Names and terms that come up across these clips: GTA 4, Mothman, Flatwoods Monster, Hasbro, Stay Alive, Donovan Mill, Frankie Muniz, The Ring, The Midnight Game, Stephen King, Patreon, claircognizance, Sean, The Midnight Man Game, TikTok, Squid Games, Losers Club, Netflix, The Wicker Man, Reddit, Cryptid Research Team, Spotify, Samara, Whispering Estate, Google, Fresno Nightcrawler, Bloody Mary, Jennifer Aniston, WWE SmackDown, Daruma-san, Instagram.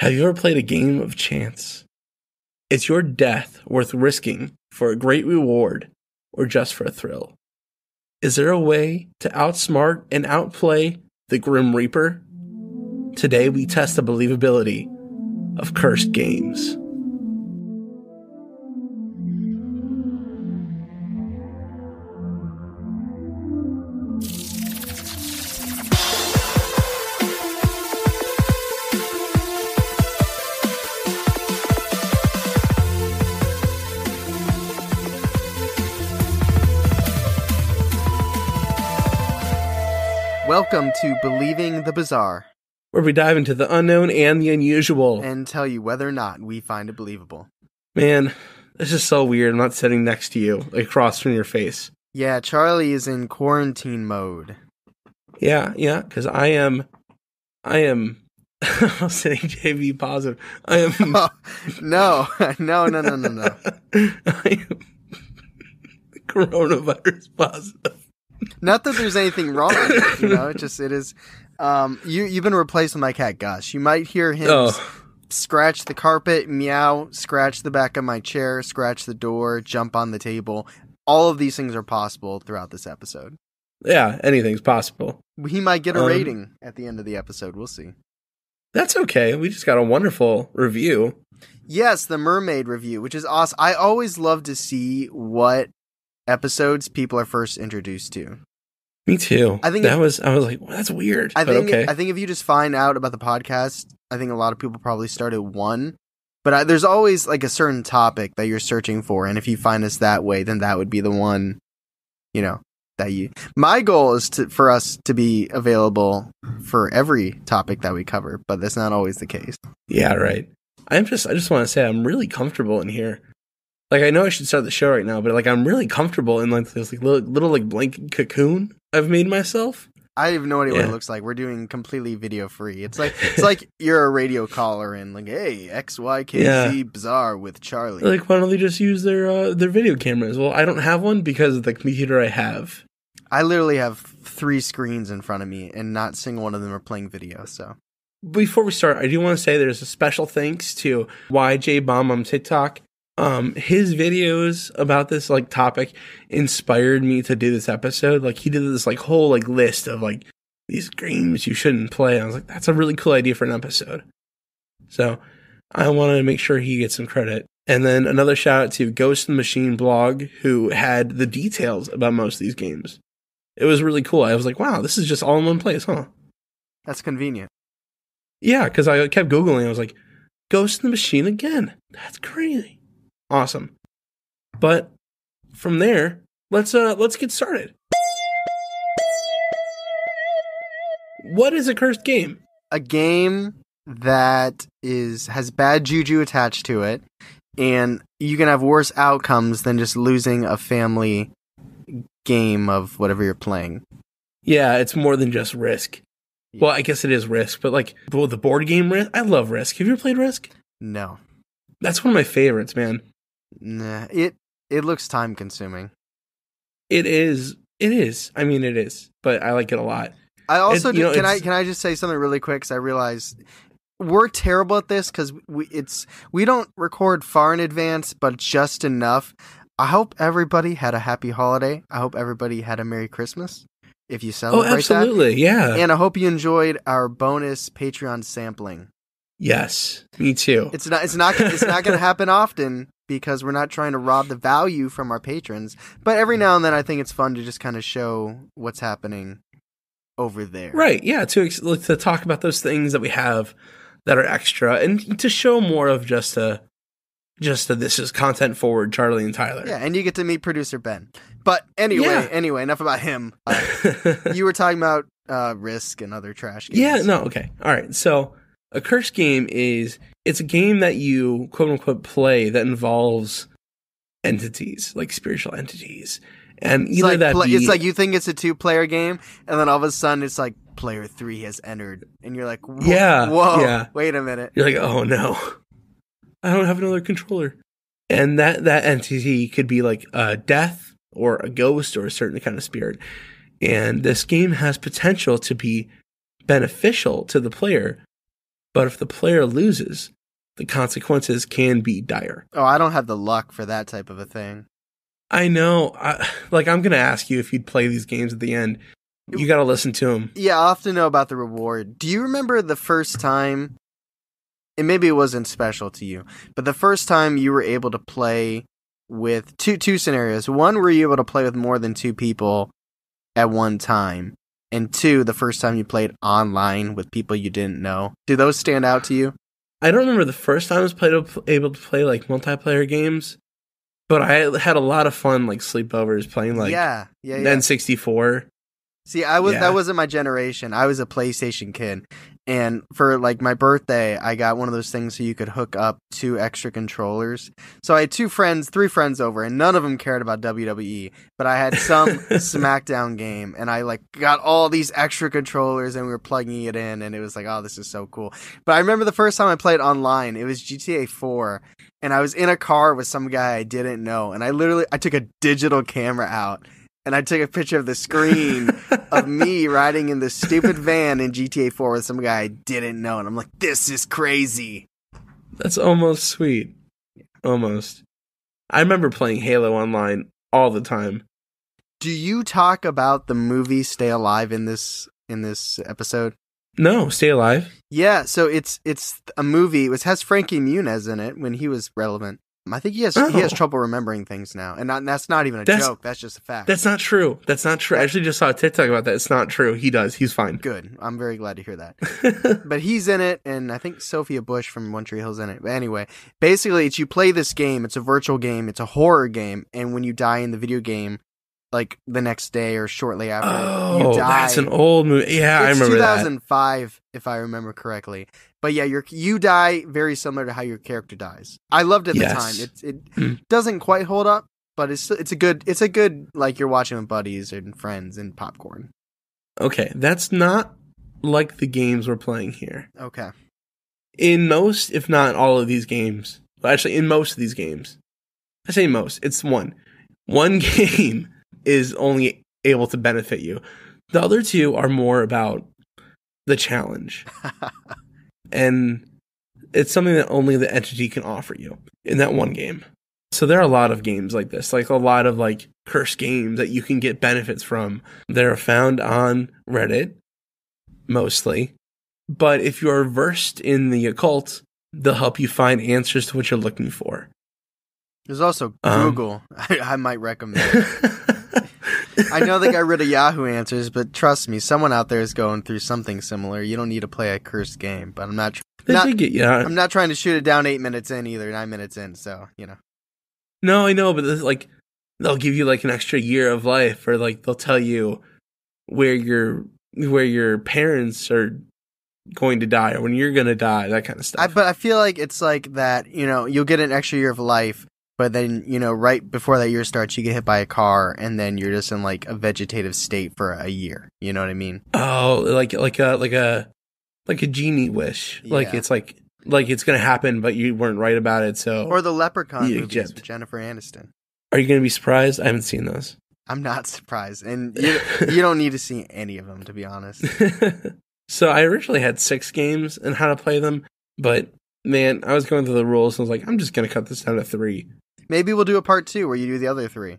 Have you ever played a game of chance? Is your death worth risking for a great reward or just for a thrill? Is there a way to outsmart and outplay the Grim Reaper? Today we test the believability of Cursed Games. Welcome to Believing the Bizarre, where we dive into the unknown and the unusual, and tell you whether or not we find it believable. Man, this is so weird. I'm not sitting next to you, across from your face. Yeah, Charlie is in quarantine mode. Yeah, because I am I'm sitting JV positive. I am... Oh, no. I am coronavirus positive. Not that there's anything wrong with it, it is. You've been replaced with my cat Gus. You might hear him scratch the carpet, meow, scratch the back of my chair, scratch the door, jump on the table. All of these things are possible throughout this episode. Yeah, anything's possible. He might get a rating at the end of the episode. We'll see. That's okay. We just got a wonderful review. Yes, the mermaid review, which is awesome. I always love to see what episodes people are first introduced to. Me too. I think I was like, well, that's weird. I think if you just find out about the podcast, I think a lot of people probably start at one, but there's always like a certain topic that you're searching for, and if you find us that way, then that would be the one, you know, that you. My goal is for us to be available for every topic that we cover, but that's not always the case. Yeah, right. I just want to say I'm really comfortable in here. Like, I know I should start the show right now, but, like, I'm really comfortable in, like, this, like, little, like, blanket cocoon I've made myself. I have no idea what it looks like. We're doing completely video-free. It's like you're a radio caller and, like, hey, XYKZ Bizarre with Charlie. Like, why don't they just use their video cameras? Well, I don't have one because of the computer I have. I literally have 3 screens in front of me, and not a single one of them are playing video, so. Before we start, I do want to say there's a special thanks to YJ Bombom TikTok. His videos about this, like, topic inspired me to do this episode. Like, he did this, like, whole, like, list of, like, these games you shouldn't play. I was like, that's a really cool idea for an episode. So I wanted to make sure he gets some credit. And then another shout out to Ghost in the Machine blog, who had the details about most of these games. It was really cool. I was like, wow, this is just all in one place, huh? That's convenient. Yeah, because I kept Googling. I was like, Ghost in the Machine again. That's crazy. Awesome. But from there, let's get started. What is a cursed game? A game that has bad juju attached to it, and you can have worse outcomes than just losing a family game of whatever you're playing. Yeah, it's more than just Risk. Yeah. Well, I guess it is Risk, but like the board game Risk. I love Risk. Have you ever played Risk? No. That's one of my favorites, man. Nah, it looks time-consuming. It is. I mean, it is. But I like it a lot. I also can I just say something really quick? Because I realize we're terrible at this because we don't record far in advance, but just enough. I hope everybody had a happy holiday. I hope everybody had a Merry Christmas. If you celebrate that. Oh, absolutely, yeah. And I hope you enjoyed our bonus Patreon sampling. Yes, me too. It's not going to happen often because we're not trying to rob the value from our patrons. But every now and then, I think it's fun to just kind of show what's happening over there. Right? Yeah. To talk about those things that we have that are extra, and to show more of just a this is content forward Charlie and Tyler. Yeah, and you get to meet producer Ben. But anyway, enough about him. You were talking about Risk and other trash games. Yeah. No. Okay. All right. So. A cursed game it's a game that you, quote-unquote, play that involves entities, like spiritual entities. And either it's like you think it's a 2-player game, and then all of a sudden it's like, player 3 has entered. And you're like, whoa, wait a minute. You're like, oh no, I don't have another controller. And that entity could be like a death, or a ghost, or a certain kind of spirit. And this game has potential to be beneficial to the player, But if the player loses, the consequences can be dire. Oh, I don't have the luck for that type of a thing. I know. I'm going to ask you if you'd play these games at the end. You got to listen to them. Yeah, I'll have to know about the reward. Do you remember the first time, and maybe it wasn't special to you, but the first time you were able to play with two scenarios? One, were you able to play with more than two people at one time? And two, the first time you played online with people you didn't know. Do those stand out to you? I don't remember the first time I was able to play like multiplayer games, but I had a lot of fun like sleepovers playing like N64. See, that wasn't my generation. I was a PlayStation kid, and for like my birthday, I got one of those things so you could hook up two extra controllers. So I had three friends over, and none of them cared about WWE, but I had some SmackDown game, and I like got all these extra controllers, and we were plugging it in, and it was like, oh, this is so cool. But I remember the first time I played online, it was GTA 4, and I was in a car with some guy I didn't know, and I took a digital camera out. And I took a picture of the screen of me riding in this stupid van in GTA 4 with some guy I didn't know. And I'm like, this is crazy. That's almost sweet. Almost. I remember playing Halo Online all the time. Do you talk about the movie Stay Alive in this episode? No, Stay Alive? Yeah, so it's a movie. It has Frankie Muniz in it when he was relevant. I think he has trouble remembering things now. And that's not even a joke. That's just a fact. That's not true. I actually just saw a TikTok about that. It's not true. He does. He's fine. Good. I'm very glad to hear that. But he's in it, and I think Sophia Bush from One Tree Hill's in it. But anyway, basically, you play this game. It's a virtual game. It's a horror game. And when you die in the video game, like the next day or shortly after, you die. That's an old movie. Yeah, I remember that. It's 2005, if I remember correctly. But yeah, you die very similar to how your character dies. I loved it at the time. It doesn't quite hold up, but it's a good like you're watching with buddies and friends and popcorn. Okay, that's not like the games we're playing here. Okay, in most, if not all of these games, actually in most of these games, I say most. It's one game. Is only able to benefit you. The other two are more about the challenge. And it's something that only the entity can offer you in that one game. So there are a lot of games like this, like a lot of like cursed games that you can get benefits from. They're found on Reddit, mostly. But if you're versed in the occult, they'll help you find answers to what you're looking for. There's also Google. I might recommend it. I know they got rid of Yahoo Answers, but trust me, someone out there is going through something similar. You don't need to play a cursed game, but I'm not trying to shoot it down 9 minutes in, so, you know. No, I know, but this, like, they'll give you like an extra year of life, or like they'll tell you where your parents are going to die or when you're going to die, that kind of stuff. But I feel like it's like that, you know, you'll get an extra year of life. But then, you know, right before that year starts, you get hit by a car, and then you're just in, like, a vegetative state for a year. You know what I mean? Oh, like a genie wish. Yeah. Like it's going to happen, but you weren't right about it, so... Or the Leprechaun movies with Jennifer Aniston. Are you going to be surprised? I haven't seen those. I'm not surprised. And you don't need to see any of them, to be honest. So I originally had 6 games and how to play them, but, man, I was going through the rules, and I was like, I'm just going to cut this down to 3. Maybe we'll do a part 2 where you do the other 3.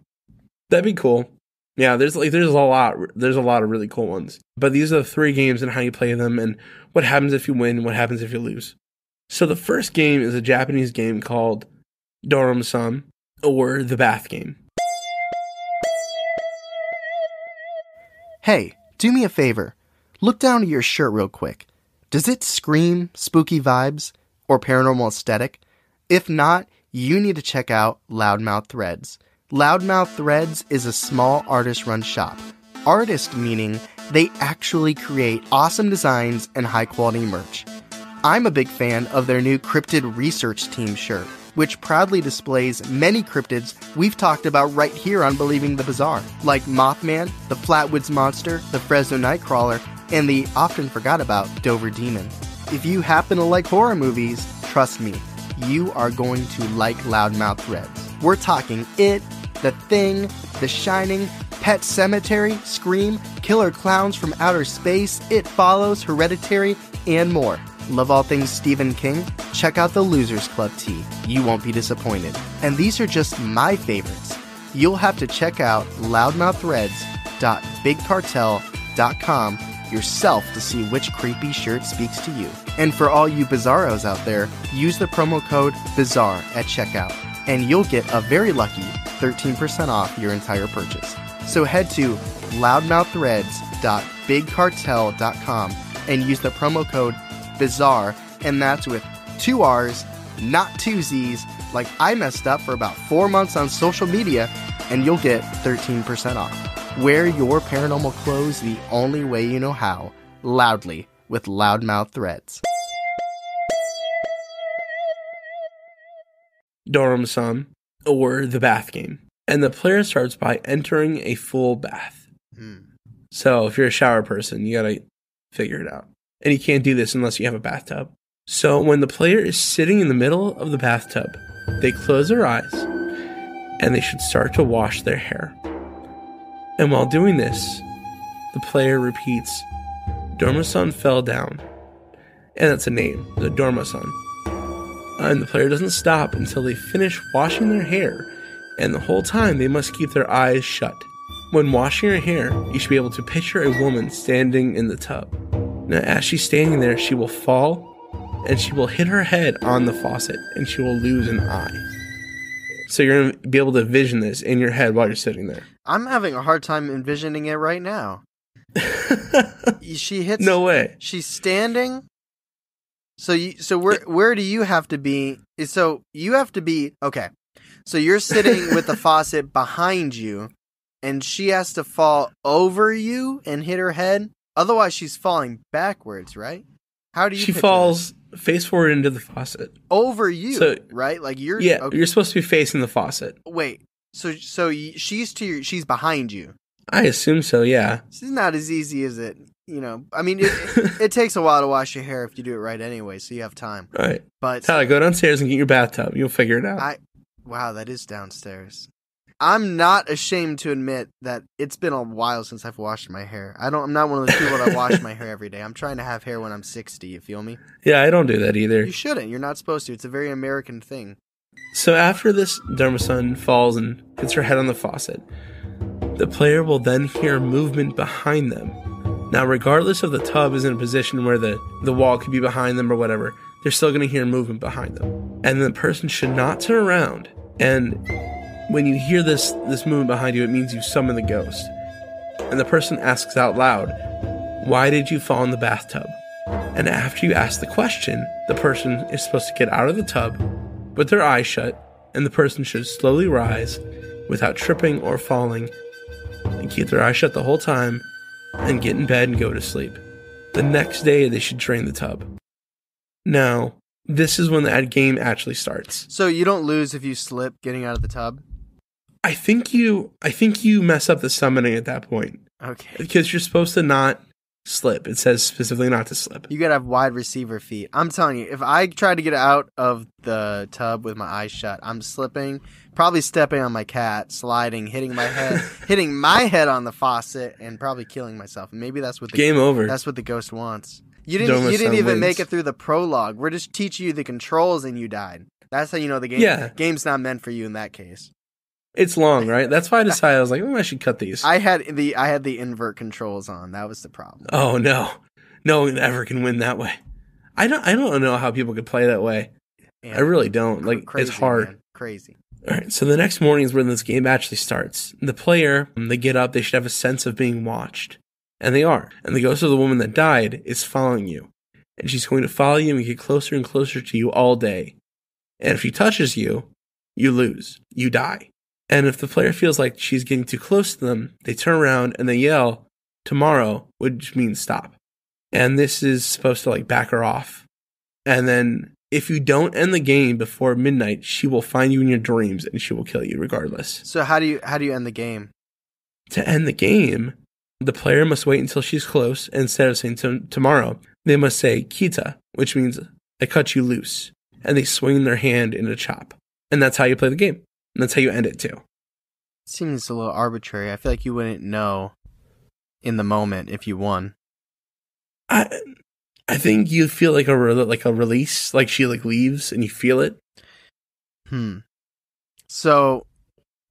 That'd be cool. Yeah, there's a lot of really cool ones. But these are the 3 games and how you play them and what happens if you win and what happens if you lose. So the first game is a Japanese game called Daruma-san, or the bath game. Hey, do me a favor. Look down at your shirt real quick. Does it scream spooky vibes or paranormal aesthetic? If not, you need to check out Loudmouth Threads. Loudmouth Threads is a small artist-run shop. Artist meaning they actually create awesome designs and high-quality merch. I'm a big fan of their new Cryptid Research Team shirt, which proudly displays many cryptids we've talked about right here on Believing the Bizarre, like Mothman, the Flatwoods Monster, the Fresno Nightcrawler, and the often forgot about Dover Demon. If you happen to like horror movies, trust me, you are going to like Loudmouth Threads. We're talking It, The Thing, The Shining, Pet Cemetery, Scream, Killer Clowns from Outer Space, It Follows, Hereditary, and more. love all things Stephen King, check out the Losers Club tee. You won't be disappointed. And these are just my favorites. You'll have to check out loudmouththreads.bigcartel.com yourself to see which creepy shirt speaks to you. And for all you bizarros out there, use the promo code BIZARRE at checkout, and you'll get a very lucky 13% off your entire purchase. So head to loudmouththreads.bigcartel.com and use the promo code BIZARRE, and that's with 2 R's, not 2 Z's, like I messed up for about 4 months on social media, and you'll get 13% off. Wear your paranormal clothes the only way you know how, loudly, with Loudmouth Threads. Daruma-san, or the bath game. And the player starts by entering a full bath. So if you're a shower person, you gotta figure it out. And you can't do this unless you have a bathtub. So when the player is sitting in the middle of the bathtub, they close their eyes and they should start to wash their hair. And while doing this, the player repeats, Daruma-san fell down. And that's a name, the Daruma-san. And the player doesn't stop until they finish washing their hair, and the whole time they must keep their eyes shut. When washing her hair, you should be able to picture a woman standing in the tub. Now, as she's standing there, she will fall, and she will hit her head on the faucet, and she will lose an eye. So you're going to be able to envision this in your head while you're sitting there. I'm having a hard time envisioning it right now. She hits... No way. She's standing... So where do you have to be? So you have to be, okay. So you're sitting with the faucet behind you, and she has to fall over you and hit her head. Otherwise, she's falling backwards, right? How do you? She falls that? Face forward into the faucet over you, so, right? Like you're okay. You're supposed to be facing the faucet. Wait, so she's to your, she's behind you. I assume so. Yeah, it's not as easy as it. You know, I mean, it takes a while to wash your hair if you do it right anyway, so you have time. All right. But Tyler, go downstairs and get your bathtub. You'll figure it out. Wow, that is downstairs. I'm not ashamed to admit that it's been a while since I've washed my hair. I'm not one of those people that wash my hair every day. I'm trying to have hair when I'm 60, you feel me? Yeah, I don't do that either. You shouldn't. You're not supposed to. It's a very American thing. So after this, Daruma-san falls and hits her head on the faucet. The player will then hear movement behind them. Now, regardless if the tub is in a position where the wall could be behind them or whatever, they're still going to hear movement behind them. And the person should not turn around. And when you hear this movement behind you, it means you summon the ghost. And the person asks out loud, "Why did you fall in the bathtub?" And after you ask the question, the person is supposed to get out of the tub with their eyes shut, and the person should slowly rise without tripping or falling and keep their eyes shut the whole time, and get in bed and go to sleep. The next day, they should drain the tub. Now, this is when the game actually starts. So you don't lose if you slip getting out of the tub? I think you mess up the summoning at that point. Okay. Because you're supposed to not slip. It says specifically not to slip. You gotta have wide receiver feet. I'm telling you, if I try to get out of the tub with my eyes shut, I'm slipping, probably stepping on my cat, sliding, hitting my head, hitting my head on the faucet, and probably killing myself. And maybe that's what the game over. That's what the ghost wants. You didn't even wins. Make it through the prologue. We're just teaching you the controls, and you died. That's how you know the game. Yeah. The game's not meant for you in that case. It's long, right? That's why I decided I was like, I should cut these. I had the invert controls on. That was the problem. Oh no, no one ever can win that way. I don't know how people could play that way. Man, I really don't. Like crazy, it's hard. Man. Crazy. All right. So the next morning is when this game actually starts. The player, when they get up, they should have a sense of being watched, and they are. And the ghost of the woman that died is following you, and she's going to follow you and get closer and closer to you all day. And if she touches you, you lose. You die. And if the player feels like she's getting too close to them, they turn around and they yell, "Tomorrow," which means stop. And this is supposed to like back her off. And then if you don't end the game before midnight, she will find you in your dreams and she will kill you regardless. So how do you end the game? To end the game, the player must wait until she's close. And instead of saying tomorrow, they must say kita, which means I cut you loose. And they swing their hand in a chop. And that's how you play the game. And that's how you end it, too. Seems a little arbitrary. I feel like you wouldn't know in the moment if you won. I, I think you feel like a release, like she like leaves and you feel it. So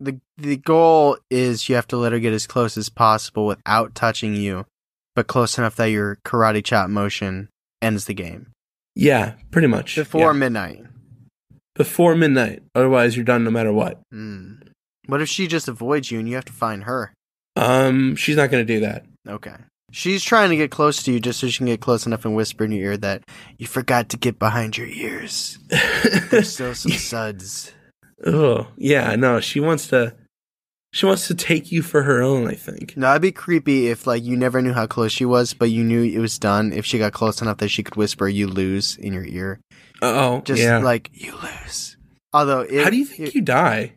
the goal is you have to let her get as close as possible without touching you, but close enough that your karate chop motion ends the game. Yeah, pretty much. Before midnight. Before midnight. Otherwise, you're done no matter what. Mm. What if she just avoids you and you have to find her? She's not going to do that. Okay. She's trying to get close to you just so she can get close enough and whisper in your ear that you forgot to get behind your ears. There's still some suds. Oh, yeah, no, she wants to take you for her own, I think. No, it'd be creepy if, like, you never knew how close she was, but you knew it was done if she got close enough that she could whisper, "You lose," in your ear. Uh-oh, just like, "You lose." Although, how do you think you die?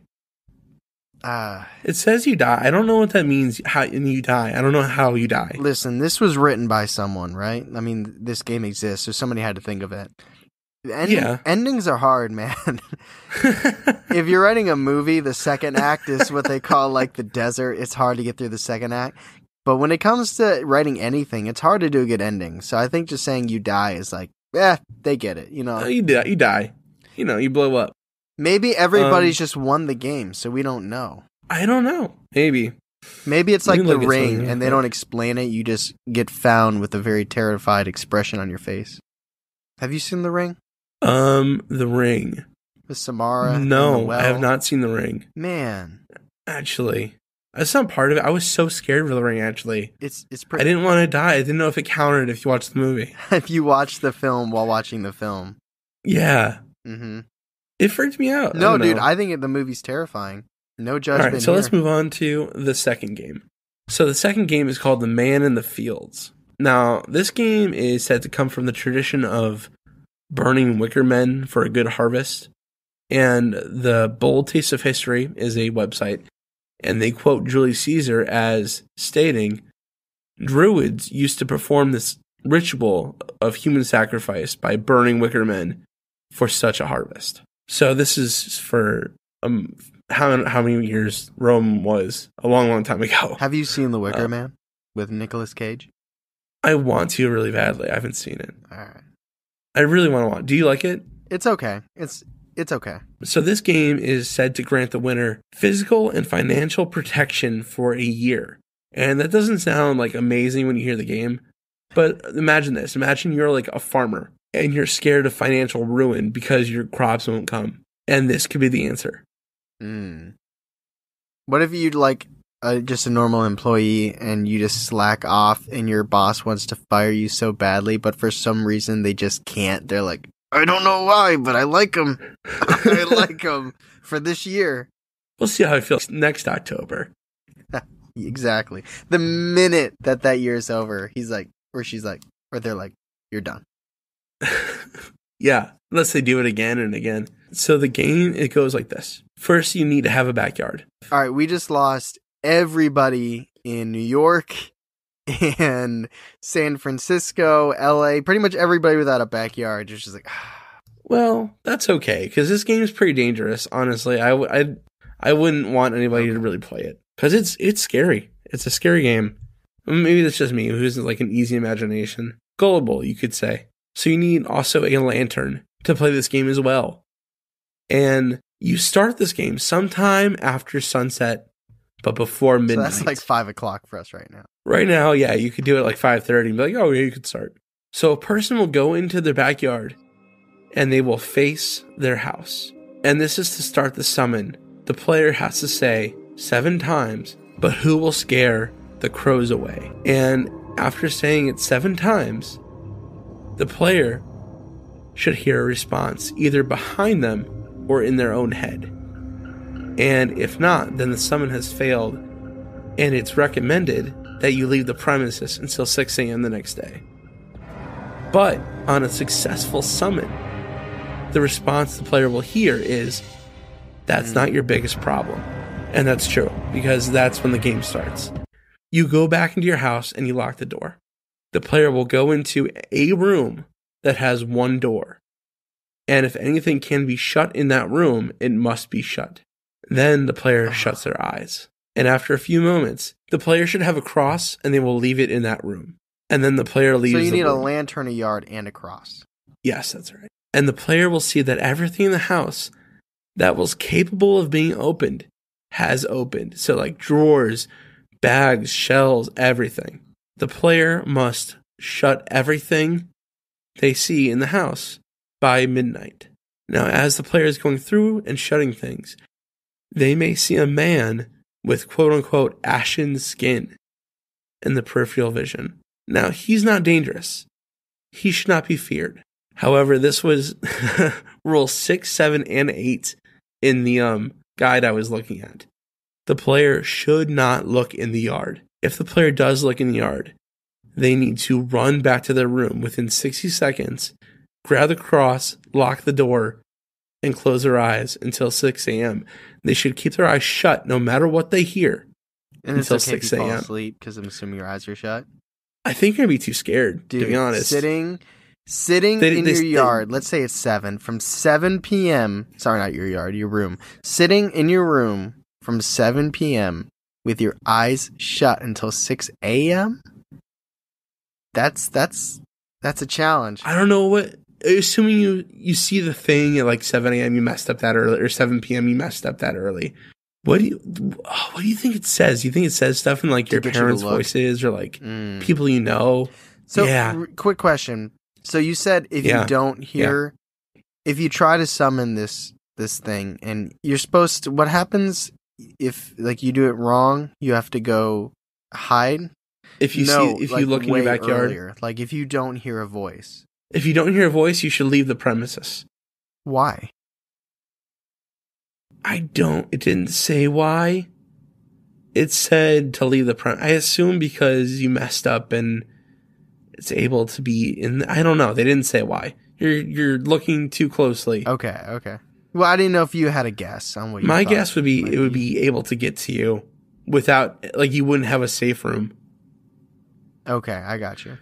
It says you die. I don't know what that means. I don't know how you die. Listen, this was written by someone, right? I mean, this game exists, so somebody had to think of it. Endings are hard, man. If you're writing a movie, the second act is what they call like the desert. It's hard to get through the second act. But when it comes to writing anything, it's hard to do a good ending. So I think just saying you die is like, they get it. You know, you die. You know, you blow up. Maybe everybody's just won the game, so we don't know. I don't know. Maybe it's like The Ring, and they don't explain it. You just get found with a very terrified expression on your face. Have you seen The Ring? The Ring. With Samara? No, I have not seen The Ring. Man. Actually, that's not part of it. I was so scared of The Ring, actually. It's pretty. I didn't want to die. I didn't know if it counted if you watched the movie. If you watched the film while watching the film. Yeah. Mm-hmm. It freaked me out. No, dude, I think the movie's terrifying. No judgment. All right, so let's move on to the second game. So the second game is called The Man in the Fields. Now, this game is said to come from the tradition of burning wicker men for a good harvest. And the Bold Taste of History is a website. And they quote Julius Caesar as stating, "Druids used to perform this ritual of human sacrifice by burning wicker men for such a harvest." So this is for how many years Rome was, a long, long time ago. Have you seen The Wicker Man with Nicolas Cage? I want to really badly. I haven't seen it. All right. I really want to watch. Do you like it? It's okay. It's okay. So this game is said to grant the winner physical and financial protection for a year. And that doesn't sound like amazing when you hear the game. But imagine this. Imagine you're like a farmer and you're scared of financial ruin because your crops won't come. And this could be the answer. Mm. What if you'd like... just a normal employee, and you just slack off, and your boss wants to fire you so badly, but for some reason they just can't. They're like, "I don't know why, but I like him. I like him for this year." We'll see how it feels next October. Exactly. The minute that year's over, he's like, or she's like, or they're like, "You're done." Yeah, unless they do it again and again. So the game, it goes like this. First, you need to have a backyard. All right, we just lost everybody in New York and San Francisco, LA, pretty much everybody without a backyard. It's just like, well, that's okay, because this game is pretty dangerous. Honestly, I wouldn't want anybody to really play it, because it's scary. It's a scary game. Maybe that's just me, who isn't like an easy imagination. Gullible, you could say. So you need also a lantern to play this game as well. And you start this game sometime after sunset, but before midnight. So that's like 5 o'clock for us right now. Right now, yeah, you could do it like 5:30 and be like, "Oh, yeah, you could start." So a person will go into their backyard and they will face their house. And this is to start the summon. The player has to say 7 times, "But who will scare the crows away?" And after saying it 7 times, the player should hear a response either behind them or in their own head. And if not, then the summon has failed, and it's recommended that you leave the premises until 6 a.m. the next day. But on a successful summon, the response the player will hear is, "That's not your biggest problem." And that's true, because that's when the game starts. You go back into your house and you lock the door. The player will go into a room that has one door. And if anything can be shut in that room, it must be shut. Then the player shuts their eyes. And after a few moments, the player should have a cross, and they will leave it in that room. and then the player leaves. So you need a lantern, a yard, and a cross. Yes, that's right. And the player will see that everything in the house that was capable of being opened has opened. So like drawers, bags, shells, everything. The player must shut everything they see in the house by midnight. Now, as the player is going through and shutting things, they may see a man with quote-unquote ashen skin in the peripheral vision. Now, he's not dangerous. He should not be feared. However, this was rule 6, 7, and 8 in the guide I was looking at. The player should not look in the yard. If the player does look in the yard, they need to run back to their room within 60 seconds, grab the cross, lock the door, and close their eyes until 6 a.m. They should keep their eyes shut no matter what they hear until 6 a.m. Fall asleep, because I'm assuming your eyes are shut. I think you're going to be too scared, dude, to be honest. Sitting in your yard, let's say it's 7, from 7 p.m., sorry, not your yard, your room. Sitting in your room from 7 p.m. with your eyes shut until 6 a.m.? That's a challenge. I don't know what... Assuming you see the thing at like 7 a.m., you messed up that early, or 7 p.m., you messed up that early. What do you think it says? You think it says stuff in like your parents' voices or like people you know? So, yeah. Quick question. So you said if you don't hear, if you try to summon this thing, and you're supposed to, what happens if like you do it wrong? You have to go hide. If you look in your backyard, like if you don't hear a voice. If you don't hear a voice, you should leave the premises. Why? It didn't say why. It said to leave the premises. I assume because you messed up and it's able to be I don't know. They didn't say why. You're looking too closely. Okay. Well, I didn't know if you had a guess on what you My guess would be it would be able to get to you without, like, you wouldn't have a safe room. Okay, I got you.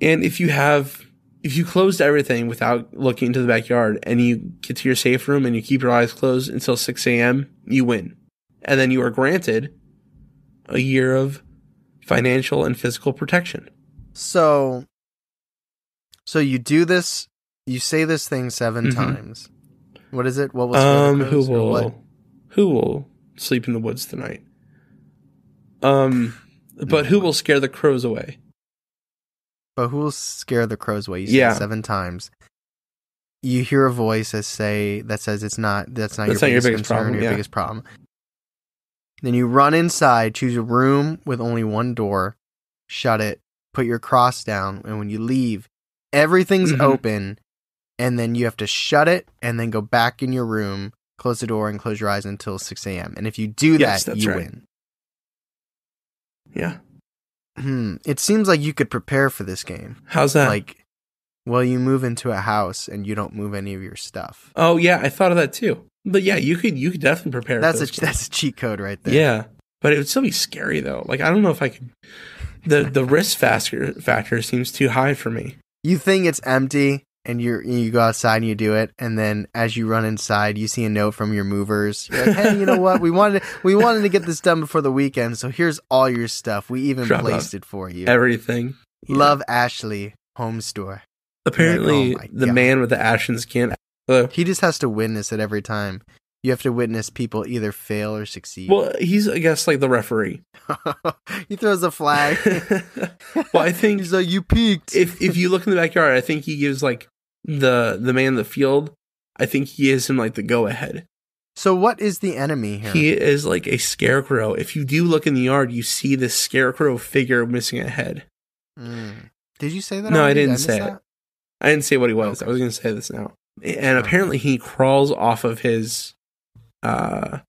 And if you closed everything without looking into the backyard and you get to your safe room and you keep your eyes closed until 6 a.m., you win. And then you are granted a year of financial and physical protection. So you do this, you say this thing 7 times. What is it? What was who will sleep in the woods tonight? But who will scare the crows away? But who will scare the crows away? You say it 7 times. You hear a voice that says that's not your biggest problem. Then you run inside, choose a room with only one door, shut it, put your cross down, and when you leave, everything's open, and then you have to shut it and then go back in your room, close the door, and close your eyes until 6 a.m. And if you do that, you win. Yeah. It seems like you could prepare for this game. How's that? Like, well, you move into a house and you don't move any of your stuff. Oh yeah, I thought of that too. But yeah, you could definitely prepare. That's a cheat code right there. Yeah, but it would still be scary though. Like I don't know if I could. The risk factor seems too high for me. You think it's empty and you go outside and you do it, and then as you run inside, you see a note from your movers. You're like, hey, you know what? We wanted to get this done before the weekend, so here's all your stuff. We even placed it for you. Everything. Yeah. Love Ashley Home Store. Apparently, like, oh the God. Man with the ashen skin. He just has to witness it every time. You have to witness people either fail or succeed. Well, he's, I guess, like the referee. He throws a flag. Well, I think he's like, you peeked. If you look in the backyard, I think he gives like the man in the field. I think he gives him like the go ahead. So what is the enemy here? He is like a scarecrow. If you do look in the yard, you see this scarecrow figure missing a head. Did you say that? No, I didn't say it. I didn't say what he was. Okay. I was going to say this now. And apparently he crawls off of his holder.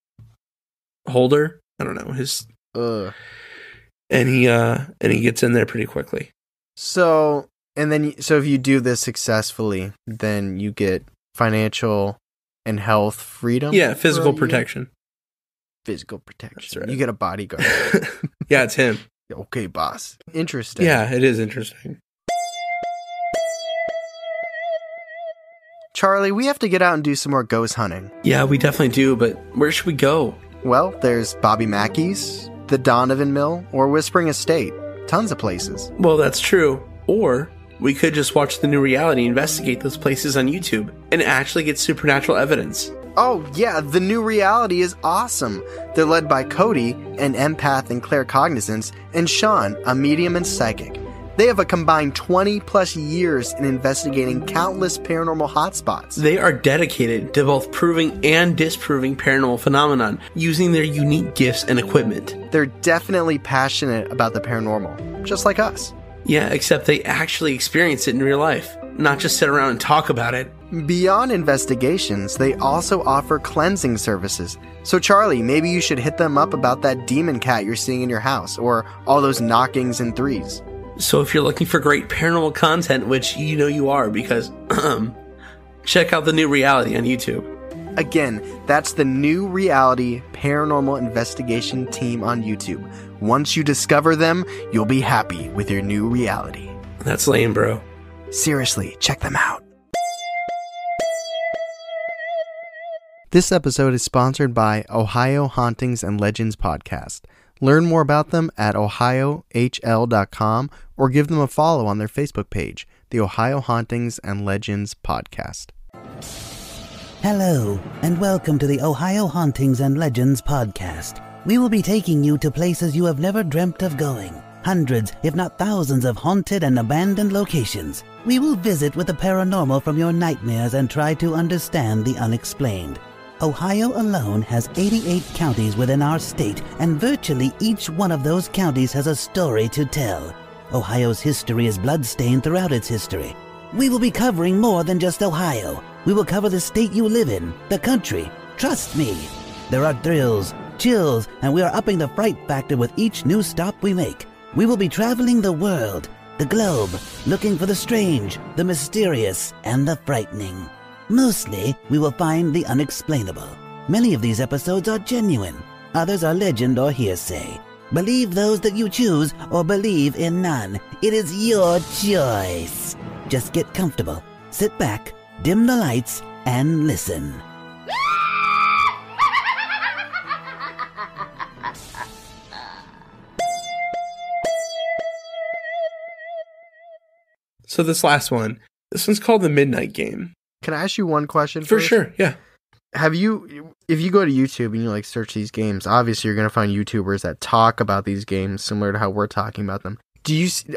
I don't know. His and he gets in there pretty quickly. So if you do this successfully, then you get financial and health freedom. Yeah, physical protection. Physical protection. That's right. You get a bodyguard. Yeah, it's him. Okay, boss. Interesting. Yeah, it is interesting. Charlie, we have to get out and do some more ghost hunting. Yeah, we definitely do, but where should we go? Well, there's Bobby Mackey's, the Donovan Mill, or Whispering Estate. Tons of places. Well, that's true. Or we could just watch The New Reality, investigate those places on YouTube, and actually get supernatural evidence. Oh, yeah, The New Reality is awesome. They're led by Cody, an empath and claircognizance, and Sean, a medium and psychic. They have a combined 20-plus years in investigating countless paranormal hotspots. They are dedicated to both proving and disproving paranormal phenomenon using their unique gifts and equipment. They're definitely passionate about the paranormal, just like us. Yeah, except they actually experience it in real life, not just sit around and talk about it. Beyond investigations, they also offer cleansing services. So Charlie, maybe you should hit them up about that demon cat you're seeing in your house, or all those knockings and threes. So if you're looking for great paranormal content, which you know you are because, check out The New Reality on YouTube. Again, that's The New Reality Paranormal Investigation Team on YouTube. Once you discover them, you'll be happy with your new reality. That's lame, bro. Seriously, check them out. This episode is sponsored by Ohio Hauntings and Legends Podcast. Learn more about them at ohiohl.com or give them a follow on their Facebook page, the Ohio Hauntings and Legends Podcast. Hello, and welcome to the Ohio Hauntings and Legends Podcast. We will be taking you to places you have never dreamt of going. Hundreds, if not thousands, of haunted and abandoned locations. We will visit with the paranormal from your nightmares and try to understand the unexplained. Ohio alone has 88 counties within our state, and virtually each one of those counties has a story to tell. Ohio's history is bloodstained throughout its history. We will be covering more than just Ohio. We will cover the state you live in, the country. Trust me. There are thrills, chills, and we are upping the fright factor with each new stop we make. We will be traveling the world, the globe, looking for the strange, the mysterious, and the frightening. Mostly, we will find the unexplainable. Many of these episodes are genuine. Others are legend or hearsay. Believe those that you choose or believe in none. It is your choice. Just get comfortable, sit back, dim the lights, and listen. So this one's called The Midnight Game. Can I ask you one question first? For sure, yeah. If you go to YouTube and you like search these games, obviously you're going to find YouTubers that talk about these games similar to how we're talking about them.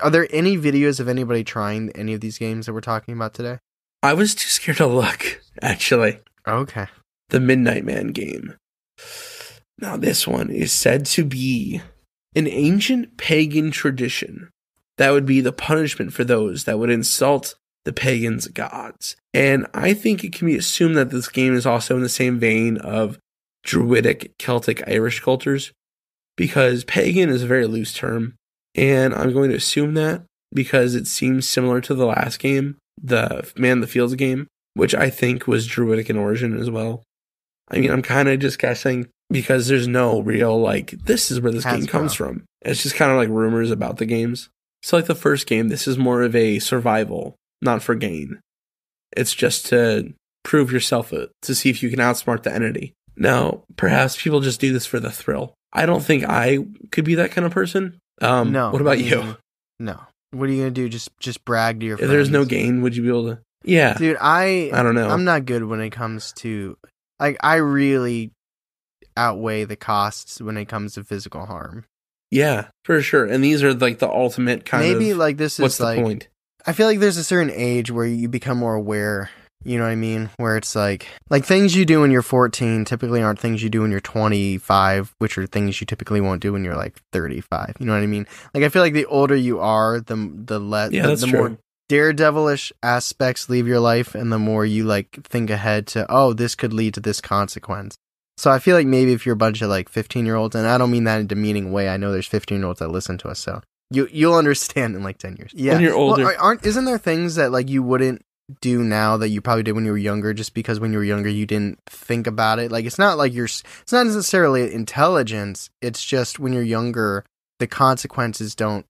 Are there any videos of anybody trying any of these games that we're talking about today? I was too scared to look, actually. Okay. The Midnight Man game. Now this one is said to be an ancient pagan tradition that would be the punishment for those that would insult the pagans' gods. And I think it can be assumed that this game is also in the same vein of Druidic, Celtic, Irish cultures, because pagan is a very loose term, and I'm going to assume that because it seems similar to the last game, the Man in the Fields game, which I think was Druidic in origin as well. I mean, I'm kind of just guessing because there's no real, like, this is where this game comes from. It's just kind of like rumors about the games. So like the first game, this is more of a survival, not for gain. It's just to prove yourself, to see if you can outsmart the entity. Now, perhaps people just do this for the thrill. I don't think I could be that kind of person. No. What about you? No. What are you going to do? Just brag to your friends? If there's no gain, would you be able to? Yeah. Dude, I don't know. I'm not good when it comes to, like, I really outweigh the costs when it comes to physical harm. Yeah, for sure. And these are like the ultimate kind of, maybe like this is what's like, the point? I feel like there's a certain age where you become more aware, you know what I mean? Where it's like things you do when you're 14 typically aren't things you do when you're 25, which are things you typically won't do when you're like 35, you know what I mean? Like, I feel like the older you are, the more daredevilish aspects leave your life, and the more you like think ahead to, oh, this could lead to this consequence. So I feel like maybe if you're a bunch of like 15-year-olds, and I don't mean that in a demeaning way, I know there's 15-year-olds that listen to us, so. You'll understand in like 10 years. Yeah. When you're older. Well, isn't there things that like you wouldn't do now that you probably did when you were younger, just because when you were younger you didn't think about it? Like, it's not like it's not necessarily intelligence, it's just when you're younger the consequences don't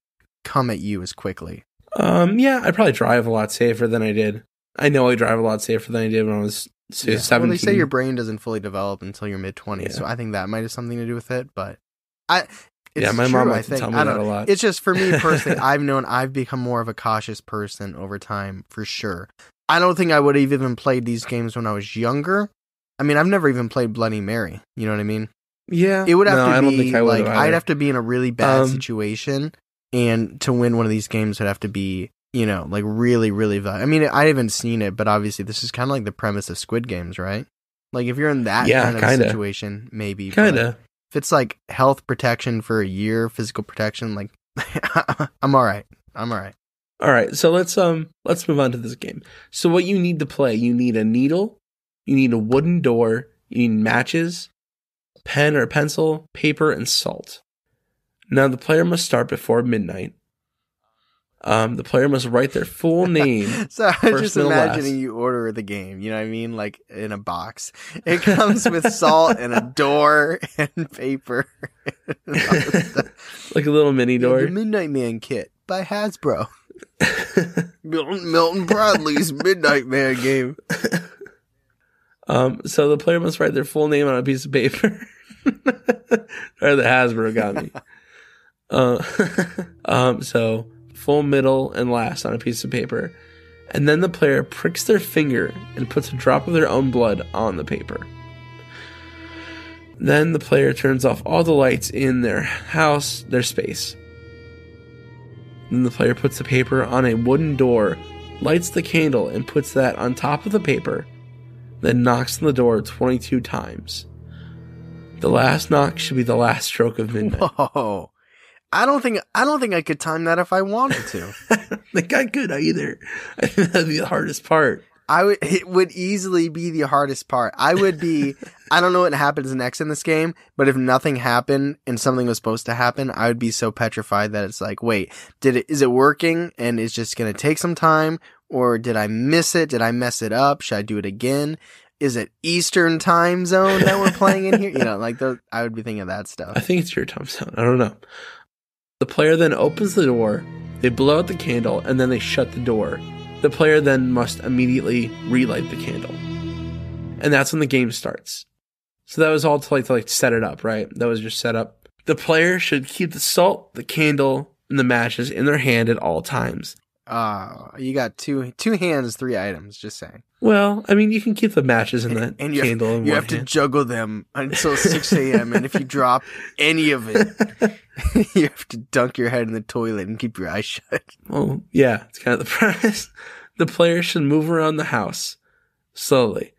come at you as quickly. Yeah, I probably drive a lot safer than I did. I know I drive a lot safer than I did when I was 17. Well, they say your brain doesn't fully develop until your mid-20s, so I think that might have something to do with it, but It's yeah, my true, mom likes to tell me that a lot. It's just for me personally, I've become more of a cautious person over time, for sure. I don't think I would have even played these games when I was younger. I mean, I've never even played Bloody Mary. You know what I mean? Yeah. It would have I'd have to be in a really bad situation, and to win one of these games would have to be, you know, like really, really violent. I mean, I haven't seen it, but obviously this is kind of like the premise of Squid Games, right? Like if you're in that kind of situation, maybe. Kind of. If it's like health protection for a year, physical protection, like I'm all right. All right, so let's move on to this game. So what you need to play, you need a needle, you need a wooden door, you need matches, pen or pencil, paper, and salt. Now the player must start before midnight. The player must write their full name. So I was just imagining you order the game, you know what I mean? Like in a box. It comes with salt and a door and paper. And like a little mini door. The Midnight Man kit by Hasbro. Milton Bradley's Midnight Man game. So the player must write their full name on a piece of paper. Or the Hasbro got me. So full, middle, and last on a piece of paper, and then the player pricks their finger and puts a drop of their own blood on the paper. Then the player turns off all the lights in their house, their space. Then the player puts the paper on a wooden door, lights the candle, and puts that on top of the paper, then knocks on the door 22 times. The last knock should be the last stroke of midnight. Whoa. I don't think I could time that if I wanted to. I don't think I could either. I think that'd be the hardest part. It would easily be the hardest part. I don't know what happens next in this game, but if nothing happened and something was supposed to happen, I would be so petrified that it's like, wait, is it working? And it's just going to take some time, or did I miss it? Did I mess it up? Should I do it again? Is it Eastern time zone that we're playing in here? You know, like I would be thinking of that stuff. I think it's your time zone. I don't know. The player then opens the door, they blow out the candle, and then they shut the door. The player then must immediately relight the candle. And that's when the game starts. So that was all to set it up, right? That was your setup. The player should keep the salt, the candle, and the matches in their hand at all times. You got two hands, three items, just saying. Well, I mean, you can keep the matches in the candle. You have to juggle them until 6 a.m. And if you drop any of it, you have to dunk your head in the toilet and keep your eyes shut. Well, yeah, it's kind of the premise. The player should move around the house slowly.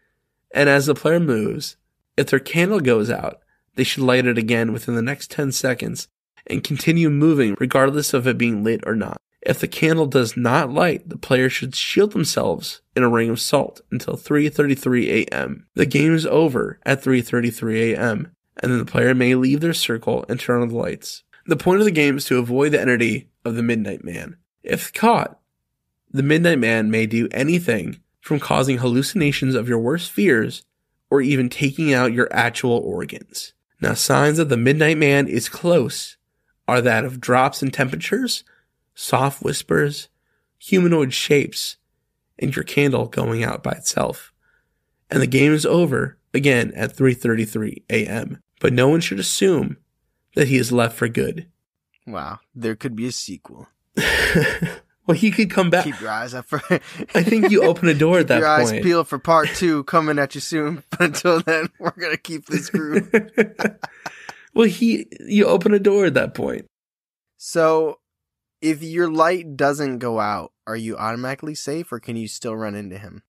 And as the player moves, if their candle goes out, they should light it again within the next 10 seconds and continue moving regardless of it being lit or not. If the candle does not light, the player should shield themselves in a ring of salt until 3:33 a.m. The game is over at 3:33 a.m., and then the player may leave their circle and turn on the lights. The point of the game is to avoid the entity of the Midnight Man. If caught, the Midnight Man may do anything from causing hallucinations of your worst fears or even taking out your actual organs. Now, signs that the Midnight Man is close are that of drops in temperatures, soft whispers, humanoid shapes, and your candle going out by itself. And the game is over, again, at 3:33 a.m. But no one should assume that he is left for good. Wow, there could be a sequel. Well, he could come back. Keep your eyes up for... I think you open a door at that point. Keep your eyes peeled for part 2 coming at you soon. But until then, we're going to keep this groove. Well, you open a door at that point. So... if your light doesn't go out, are you automatically safe, or can you still run into him?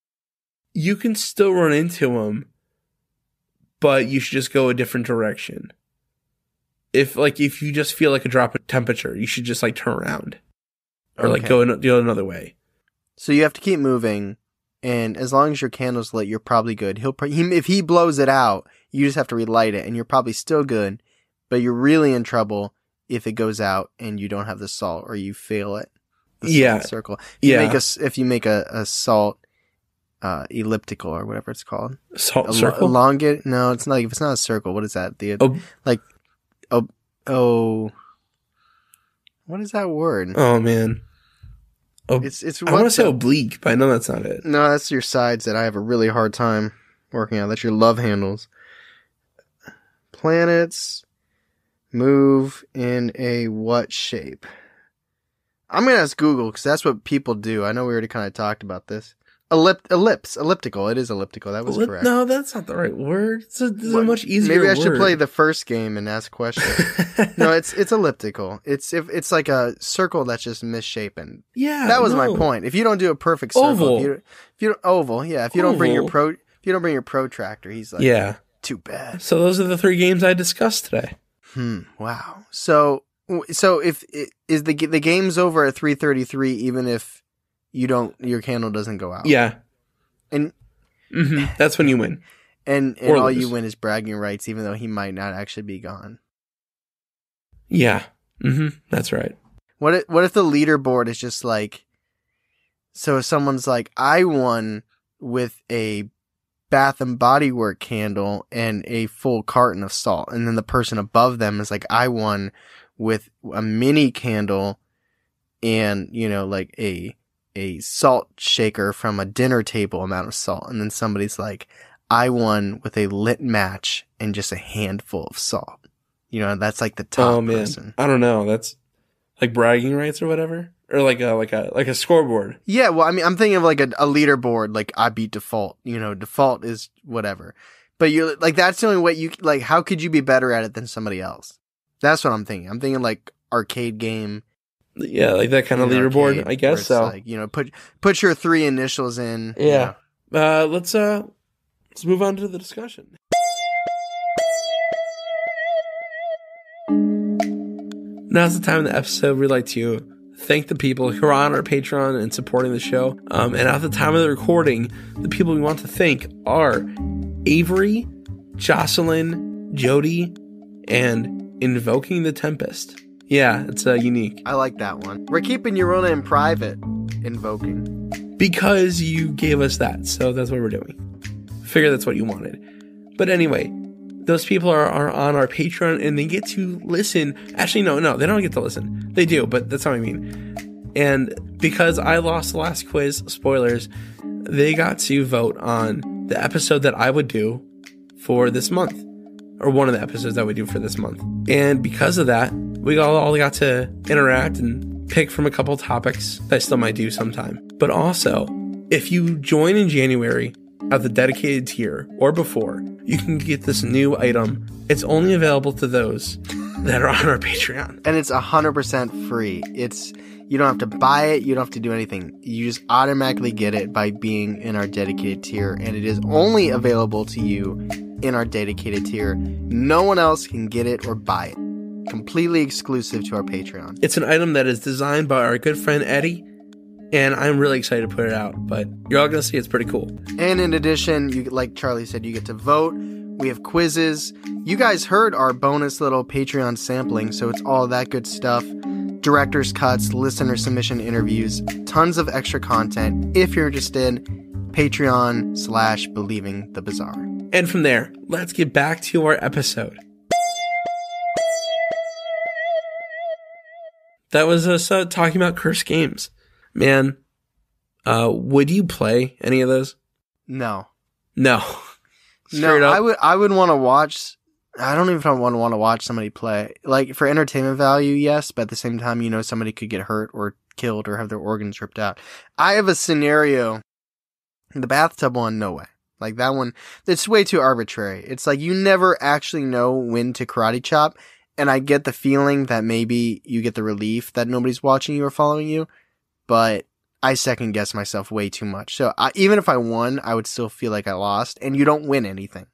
You can still run into him, but you should just go a different direction. If you just feel like a drop of temperature, you should just turn around or go another way. So you have to keep moving, and as long as your candle's lit, you're probably good. If he blows it out, you just have to relight it, and you're probably still good, but you're really in trouble if it goes out and you don't have the salt, or you fail it, circle. If you make a salt elliptical or whatever it's called, salt circle. Elongate? No, it's not. If it's not a circle, what is that? What is that word? Oh man, it's. I want to say oblique, but I know that's not it. No, that's your sides that I have a really hard time working out. That's your love handles. Planets. Move in a what shape? I'm going to ask Google because that's what people do. I know we already kind of talked about this. Elliptical. It is elliptical. That was correct. No, that's not the right word. It's a much easier word. Maybe I should play the first game and ask questions. No, it's elliptical. It's like a circle that's just misshapen. Yeah. That was my point. If you don't do a perfect circle, oval. If you don't bring your protractor, he's like, yeah, too bad. So those are the three games I discussed today. Wow. So if is the game's over at 3:33, even if you don't, your candle doesn't go out. Yeah, and that's when you win. And all you win is bragging rights, even though he might not actually be gone. Yeah, that's right. What if the leaderboard is just like? So if someone's like, I won with a Bath and Body Work candle and a full carton of salt, and then the person above them is like, I won with a mini candle and, you know, like a salt shaker from a dinner table amount of salt, and then somebody's like, I won with a lit match and just a handful of salt. You know, that's like the top person. I don't know, that's like bragging rights or whatever. Or like a scoreboard. Yeah, well, I mean, I'm thinking of like a leaderboard. Like I beat default. You know, default is whatever. But you like that's the only way you like. How could you be better at it than somebody else? That's what I'm thinking. I'm thinking like arcade game. Yeah, like that kind of leaderboard. Arcade, I guess so. Like, you know, put your three initials in. Yeah. You know. Let's move on to the discussion. Now's the time in the episode we like to thank the people who are on our Patreon and supporting the show. And at the time of the recording, the people we want to thank are Avery, Jocelyn, Jody, and Invoking the Tempest. Yeah, it's unique. I like that one. We're keeping Yorona in private, Invoking. Because you gave us that, so that's what we're doing. Figure that's what you wanted. But anyway, those people are on our Patreon and they get to listen. Actually, no, they don't get to listen. They do, but that's not what I mean. And because I lost the last quiz, spoilers, they got to vote on the episode that I would do for this month. Or one of the episodes that we do for this month. And because of that, we all got to interact and pick from a couple topics that I still might do sometime. But also, if you join in January at the dedicated tier or before, you can get this new item. It's only available to those that are on our Patreon. And it's 100% free. You don't have to buy it. You don't have to do anything. You just automatically get it by being in our dedicated tier. And it is only available to you in our dedicated tier. No one else can get it or buy it. Completely exclusive to our Patreon. It's an item that is designed by our good friend Eddie. And I'm really excited to put it out, but you're all going to see it's pretty cool. And in addition, you like Charlie said, you get to vote. We have quizzes. You guys heard our bonus little Patreon sampling, so it's all that good stuff. Director's cuts, listener submission interviews, tons of extra content. If you're interested, Patreon/Believing the Bizarre. And from there, let's get back to our episode. That was us talking about Cursed Games. Man, would you play any of those? No. Straight up. I would want to watch. I don't even want to watch somebody play. Like, for entertainment value, yes, but at the same time, you know, somebody could get hurt or killed or have their organs ripped out. I have a scenario. The bathtub one, no way. Like, that one, it's way too arbitrary. It's like you never actually know when to karate chop, and I get the feeling that maybe you get the relief that nobody's watching you or following you. But I second guess myself way too much. So even if I won, I would still feel like I lost, and you don't win anything.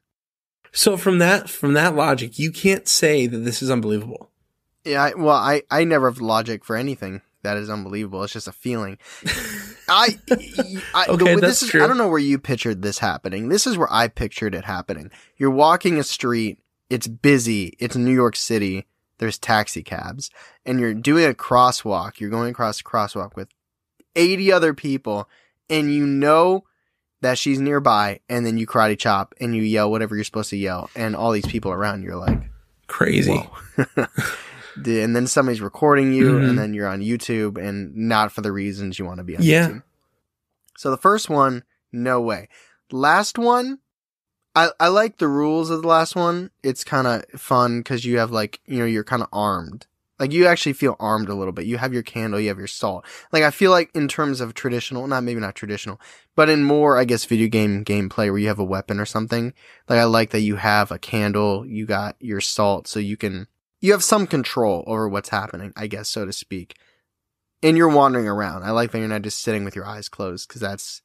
So from that logic, you can't say that this is unbelievable. Yeah, I never have logic for anything that is unbelievable. It's just a feeling. Okay, that's true. I don't know where you pictured this happening. This is where I pictured it happening. You're walking a street. It's busy. It's New York City. There's taxi cabs, and you're doing a crosswalk. You're going across a crosswalk with 80 other people, and you know that she's nearby, and then you karate chop and you yell whatever you're supposed to yell, and all these people around you're like, crazy. And then somebody's recording you, and then you're on YouTube, and not for the reasons you want to be on YouTube. So the first one, no way. Last one, I like the rules of the last one. It's kind of fun because you have, like, you know, you're kind of armed. Like, you actually feel armed a little bit. You have your candle, you have your salt. Like, I feel like in terms of traditional, maybe not traditional, but in more, I guess, video game gameplay where you have a weapon or something. Like, I like that you have a candle, you got your salt, so you can, you have some control over what's happening, I guess, so to speak. And you're wandering around. I like that you're not just sitting with your eyes closed, because that's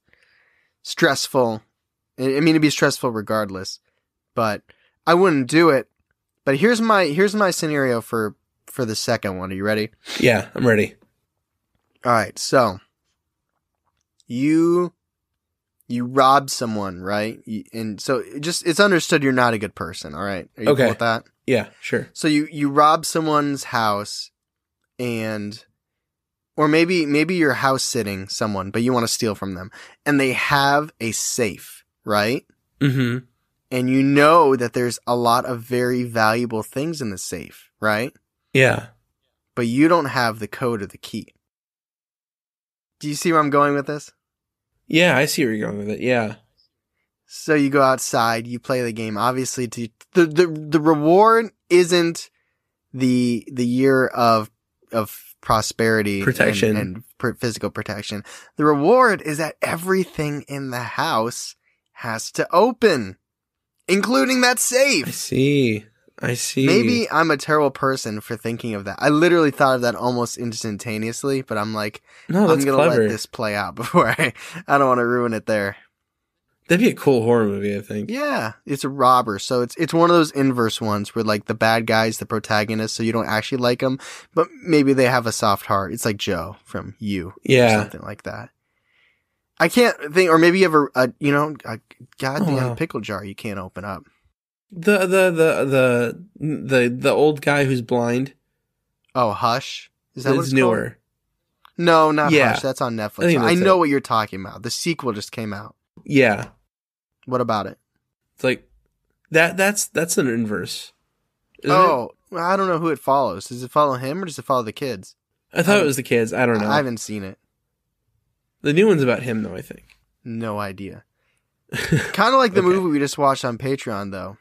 stressful. I mean, it'd be stressful regardless, but I wouldn't do it. But here's my scenario for the second one. Are you ready? Yeah, I'm ready. All right. So you rob someone, right? And so it's understood you're not a good person. All right. Are you okay cool with that? Yeah, sure. So you rob someone's house, and or maybe you're house sitting someone, but you want to steal from them, and they have a safe, right? Mm-hmm. And you know that there's a lot of very valuable things in the safe, right? Yeah. But you don't have the code or the key. Do you see where I'm going with this? Yeah, I see where you're going with it. Yeah. So you go outside, you play the game. Obviously, the reward isn't the year of prosperity, protection, and physical protection. The reward is that everything in the house has to open, including that safe. I see. Maybe I'm a terrible person for thinking of that. I literally thought of that almost instantaneously, but I'm like, no, that's I'm going to let this play out before I don't want to ruin it there. That'd be a cool horror movie, I think. Yeah, it's a robber. So it's one of those inverse ones where, like, the bad guy's the protagonist, so you don't actually like them, but maybe they have a soft heart. It's like Joe from You. Yeah. Or something like that. I can't think, or maybe you have a goddamn pickle jar you can't open up. The old guy who's blind. Oh, Hush? Is that what it's newer? Called? No, not Hush. That's on Netflix. I know what you're talking about. The sequel just came out. Yeah. What about it? It's like that's an inverse. Isn't it? I don't know who it follows. Does it follow him or does it follow the kids? I thought it was the kids. I don't know. I haven't seen it. The new one's about him, though, I think. No idea. Kind of like the movie we just watched on Patreon, though.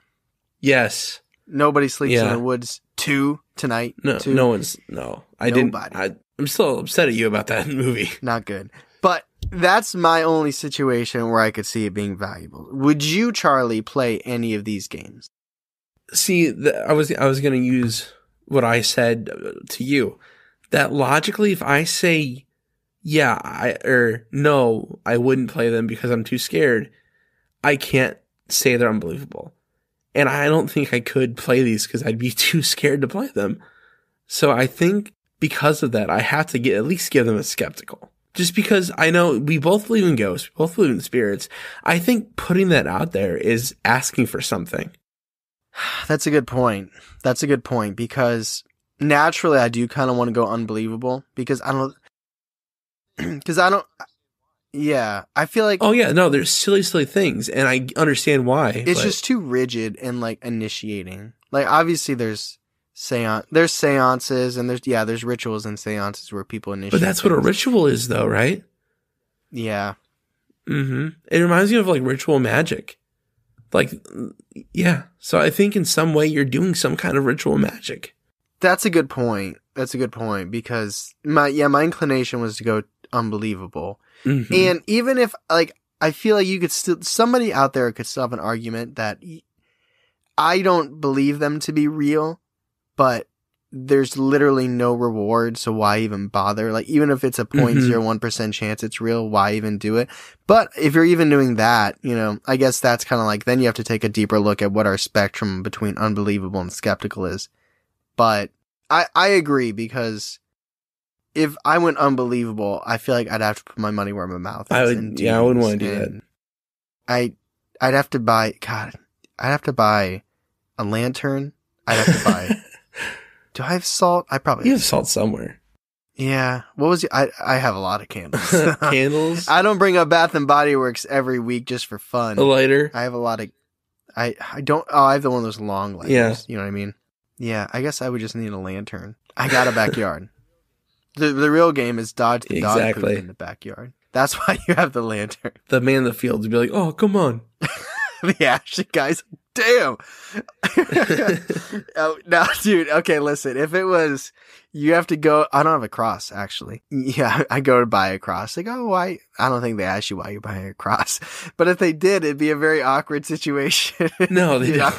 Yes. Nobody Sleeps in the Woods 2 tonight. I'm still upset at you about that movie. Not good. But that's my only situation where I could see it being valuable. Would you, Charlie, play any of these games? See, I was going to use what I said to you. That logically, if I say, no, I wouldn't play them because I'm too scared, I can't say they're unbelievable. And I don't think I could play these because I'd be too scared to play them. So I think because of that, I have to at least give them a skeptical. Just because I know we both believe in ghosts, we both believe in spirits, I think putting that out there is asking for something. That's a good point because naturally I do kind of want to go unbelievable because I feel like... Oh, yeah, no, there's silly things, and I understand why. It's just too rigid and, like, initiating. Like, obviously there's seances, and there's rituals and seances where people initiate. But that's what a ritual is, though, right? Yeah. Mm-hmm. It reminds me of, like, ritual magic. Like, yeah. So I think in some way you're doing some kind of ritual magic. That's a good point because my inclination was to go unbelievable. Mm-hmm. And even if, like, I feel like you could still, somebody out there could still have an argument that I don't believe them to be real, but there's literally no reward. So why even bother? Like, even if it's a 0.01% chance it's real, why even do it? But if you're even doing that, you know, I guess that's kind of like, then you have to take a deeper look at what our spectrum between unbelievable and skeptical is. But I agree because if I went unbelievable, I feel like I'd have to put my money where my mouth is. I wouldn't want to do that. I'd have to buy... God, I'd have to buy a lantern. I'd have to buy... Do I have salt? I probably... You have salt somewhere. Yeah. What was... I have a lot of candles. Candles? I don't bring up Bath and Body Works every week just for fun. A lighter? I have a lot of... I don't... Oh, I have the one of those long lighters. Yeah. You know what I mean? Yeah, I guess I would just need a lantern. I got a backyard. The real game is dodge the dog poop in the backyard. That's why you have the lantern. The man in the fields would be like, oh, come on. the Ashen guys. Damn. Oh, no, dude. Okay, listen. If it was, you have to go. I don't have a cross, actually. Yeah, I go to buy a cross. They go, why? I don't think they ask you why you're buying a cross. But if they did, it'd be a very awkward situation. No, they don't.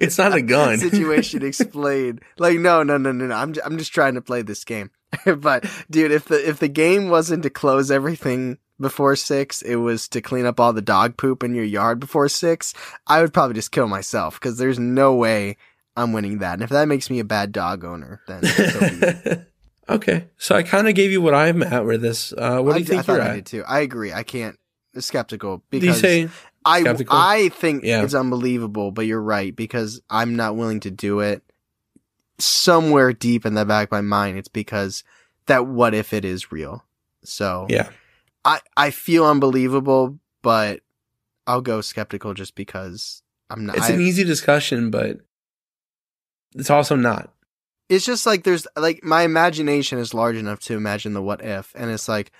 It's not a gun. Situation explained. Like, no. I'm just trying to play this game. But, dude, if the game wasn't to close everything before 6, it was to clean up all the dog poop in your yard before 6, I would probably just kill myself, because there's no way I'm winning that. And if that makes me a bad dog owner, then so Okay. So I kind of gave you what I'm at with this. What do you think you're at? I did too. I agree. I can't. Skeptical. Because skeptical? I think it's unbelievable, but you're right, because I'm not willing to do it. Somewhere deep in the back of my mind, it's because that what if it is real. So yeah. I feel unbelievable, but I'll go skeptical just because I'm not. It's an easy discussion, but it's also not. It's just like there's like my imagination is large enough to imagine the what if, and it's like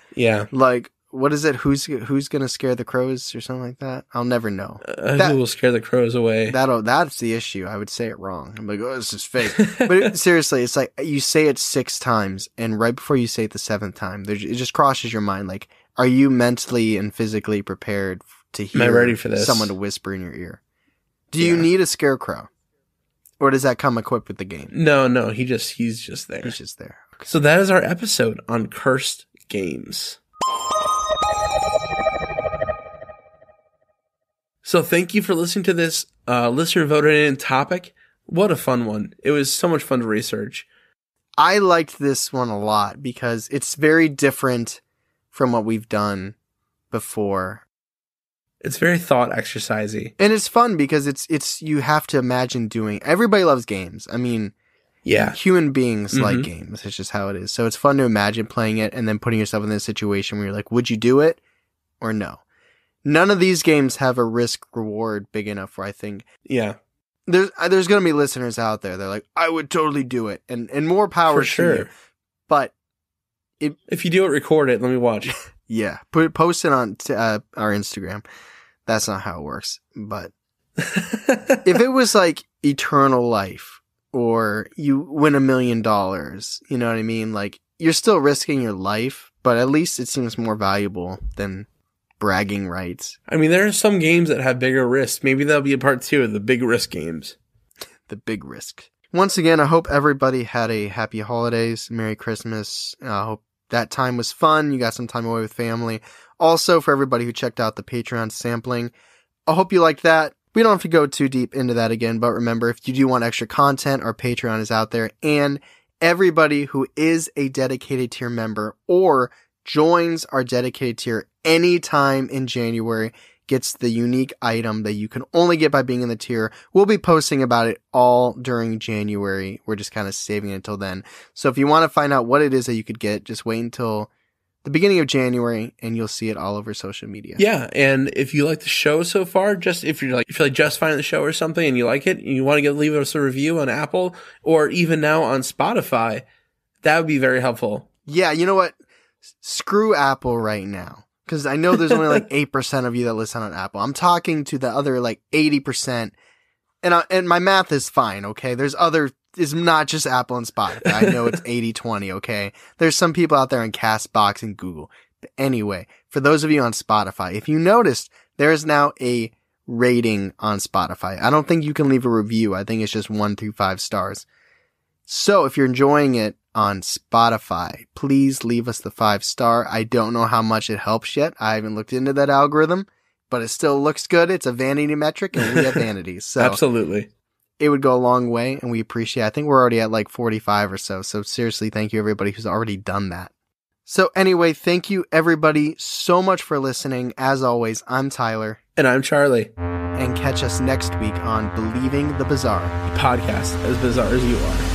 what is it? Who's gonna scare the crows or something like that? I'll never know. Who will scare the crows away? That's the issue. I would say it wrong. I'm like, oh, this is fake. But seriously, it's like you say it 6 times, and right before you say it the 7th time, it just crosses your mind like. Are you mentally and physically prepared to hear ready for this? Someone to whisper in your ear? Do you need a scarecrow, or does that come equipped with the game? No. He's just there. He's just there. Okay. So that is our episode on Cursed Games. So thank you for listening to this listener voted in topic. What a fun one! It was so much fun to research. I liked this one a lot because it's very different from what we've done before. It's very thought exercisey. And it's fun because it's you have to imagine doing. Everybody loves games. I mean, human beings like games. It's just how it is. So it's fun to imagine playing it and then putting yourself in this situation where you're like, would you do it or no? None of these games have a risk reward big enough where I think there's going to be listeners out there. They're like, I would totally do it. And more power to you. But if you do it, record it. Let me watch. Yeah. Post it on our Instagram. That's not how it works. But if it was like eternal life or you win $1 million, you know what I mean? Like you're still risking your life, but at least it seems more valuable than bragging rights. I mean, there are some games that have bigger risks. Maybe that'll be a part 2 of the big risk games. The big risk. Once again, I hope everybody had a happy holidays, Merry Christmas. I hope that time was fun. You got some time away with family. Also, for everybody who checked out the Patreon sampling, I hope you liked that. We don't have to go too deep into that again, but remember, if you do want extra content, our Patreon is out there. And everybody who is a dedicated tier member or joins our dedicated tier anytime in January gets the unique item that you can only get by being in the tier. We'll be posting about it all during January. We're just kind of saving it until then. So if you want to find out what it is that you could get, just wait until the beginning of January and you'll see it all over social media. Yeah, and if you like the show so far, if you're just finding the show or something and you like it and you want to leave us a review on Apple or even now on Spotify, that would be very helpful. Yeah, you know what? Screw Apple right now. Because I know there's only like 8% of you that listen on Apple. I'm talking to the other like 80%. And my math is fine, okay? It's not just Apple and Spotify. I know it's 80-20, okay? There's some people out there on CastBox and Google. But anyway, for those of you on Spotify, if you noticed, there is now a rating on Spotify. I don't think you can leave a review. I think it's just 1 through 5 stars. So if you're enjoying it on Spotify, please leave us the 5-star. I don't know how much it helps yet. I haven't looked into that algorithm, but it still looks good. It's a vanity metric, and we have vanities. So absolutely. It would go a long way, and we appreciate it. I think we're already at like 45 or so. So seriously, thank you, everybody who's already done that. So anyway, thank you, everybody, so much for listening. As always, I'm Tyler. And I'm Charlie. And catch us next week on Believing the Bizarre. A podcast as bizarre as you are.